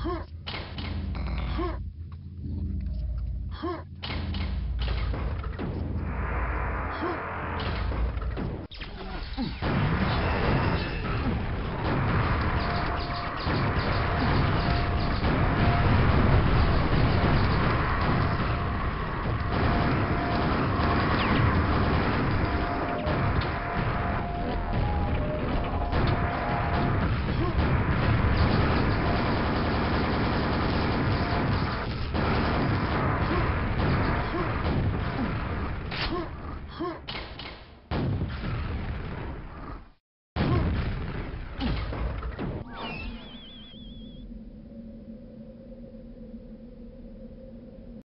Huh.